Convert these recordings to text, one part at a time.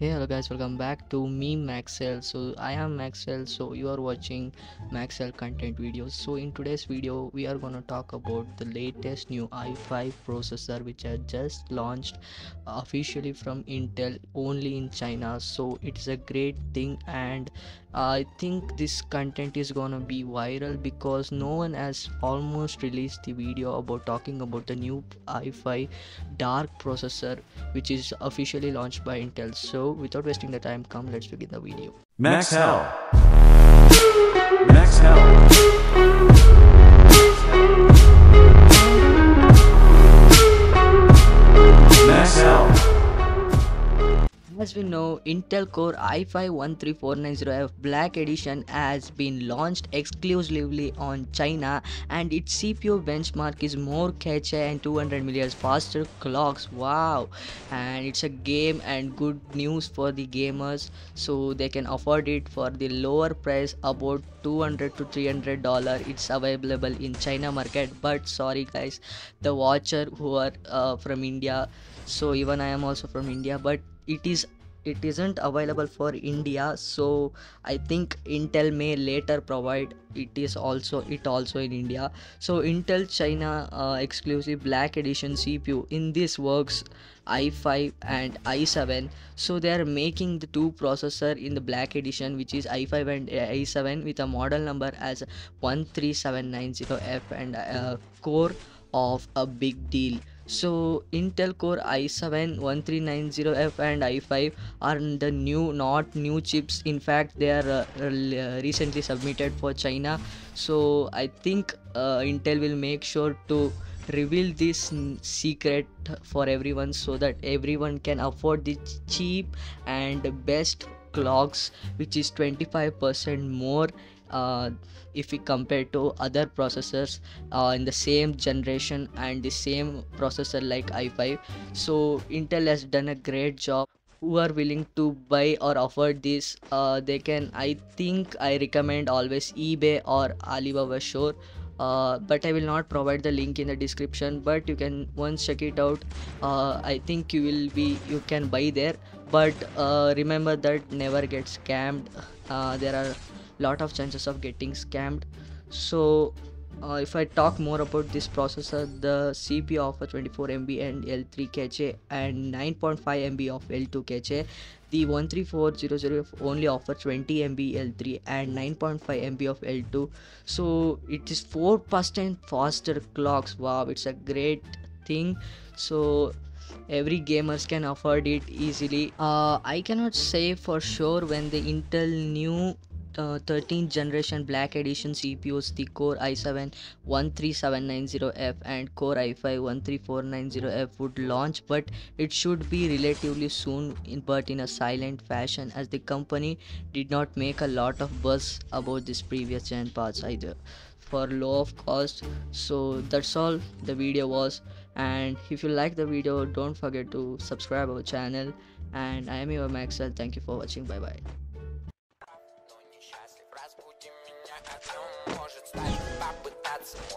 Hey hello guys, welcome back to me Maxel. So I am Maxel, so you are watching Maxel content videos. So in today's video we are gonna talk about the latest new i5 processor which has just launched officially from Intel only in China. So it's a great thing and I think this content is gonna be viral because no one has almost released the video about talking about the new i5 dark processor which is officially launched by Intel. So without wasting the time, come let's begin the video. As we know, Intel Core i5-13490F Black Edition has been launched exclusively on China, and its CPU benchmark is more cache and 200 million faster clocks. Wow! And it's a game and good news for the gamers, so they can afford it for the lower price, about $200 to $300. It's available in China market, but sorry guys, the watcher who are from India. So even I am also from India, but it isn't available for India, so I think Intel may later provide it also in India. So Intel China exclusive Black Edition CPU. In this works i5 and i7, so they are making the two processor in the Black Edition, which is i5 and i7 with a model number as 13790F and core of a big deal. So Intel Core i7-13490F and i5 are the not new chips. In fact, they are recently submitted for China, so I think Intel will make sure to reveal this secret for everyone so that everyone can afford the cheap and best clocks, which is 25% more if we compare to other processors in the same generation and the same processor like i5. So Intel has done a great job. Who are willing to buy or afford this, they can, I recommend always eBay or Alibaba Store, but I will not provide the link in the description, but you can once check it out. I think you can buy there, but remember that never get scammed. There are lot of chances of getting scammed. So if I talk more about this processor, the CPU offer 24 MB and L3 cache and 9.5 MB of L2 cache. The 13400 only offer 20 MB L3 and 9.5 MB of L2. So it is 4% faster clocks. Wow, it's a great thing. So every gamers can afford it easily. I cannot say for sure when the Intel new 13th generation Black Edition CPUs, the Core i7-13790F and Core i5-13490F would launch, but it should be relatively soon, but in a silent fashion, as the company did not make a lot of buzz about this previous gen parts either for low of cost. So that's all the video was, and if you like the video, don't forget to subscribe our channel, and I am your Maxel. Thank you for watching. Bye bye.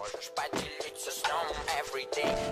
Можешь поделиться сном every day.